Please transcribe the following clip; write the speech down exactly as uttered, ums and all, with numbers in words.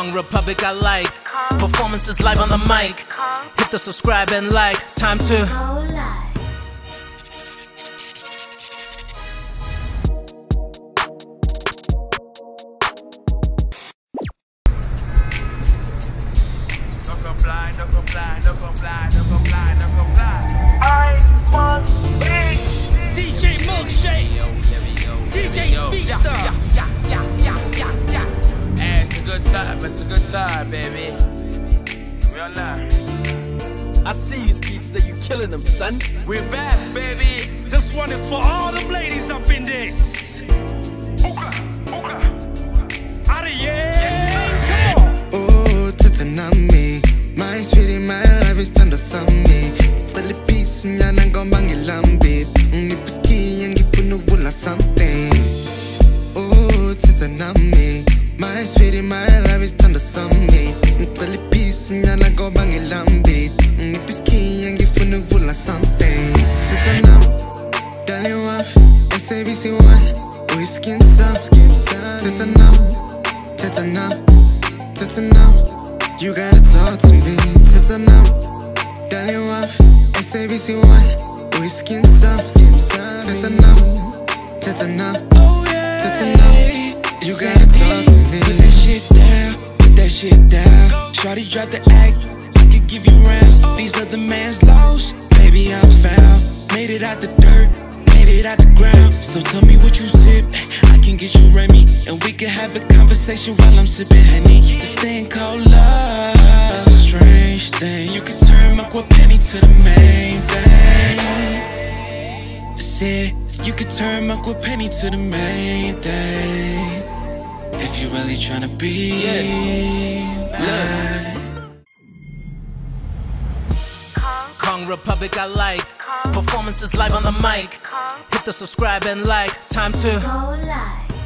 Kong Republic I like. Performances live on the mic. Hit the subscribe and like. Time to go live. I must be D J Milkshake, D J Speedster. Hey, it's a good time, it's a good time, baby. We are live. I see you, Speedster, you killing them, son. We're back, baby. This one is for all them ladies up in this. Hookah, hookah. Out of here. Oh, Tetha Nami. My spirit, my life is turned to Sami. Philippines, nyanang gombang ilambit. Nipiski yang gifunu wula something. Oh, Tetha Nami. My spirit, my life is turned to Sami. Philippines, nyanang gombang ilambit. Nipiski yang gifunu wula something. Tetha Nami, Daliwa, S A B C one, Whiskey and Sun. Tetha Nami, Tetha Nami, Tetha Nami. You gotta talk to me. Tetha Nami, Daliwa, S A B C one, Whiskey and Sun. Tetha Nami, Tetha Nami, Tetha Nami. You gotta talk to me. Put that shit down, put that shit down. Shawty dropped the act, I could give you rounds. These other man's lost, baby I'm found. Made it out the dirt, made it out the ground. So tell me what you sip, I can get you Remy. And we can have a conversation while I'm sipping honey. This thing called love, it's a strange thing. You can turn my penny to the main thing. That's it, you can turn my penny to the main thing. If you really tryna be yeah. mine. Kong Republic I like. Performances live on the mic. Hit the subscribe and like. Time to go live.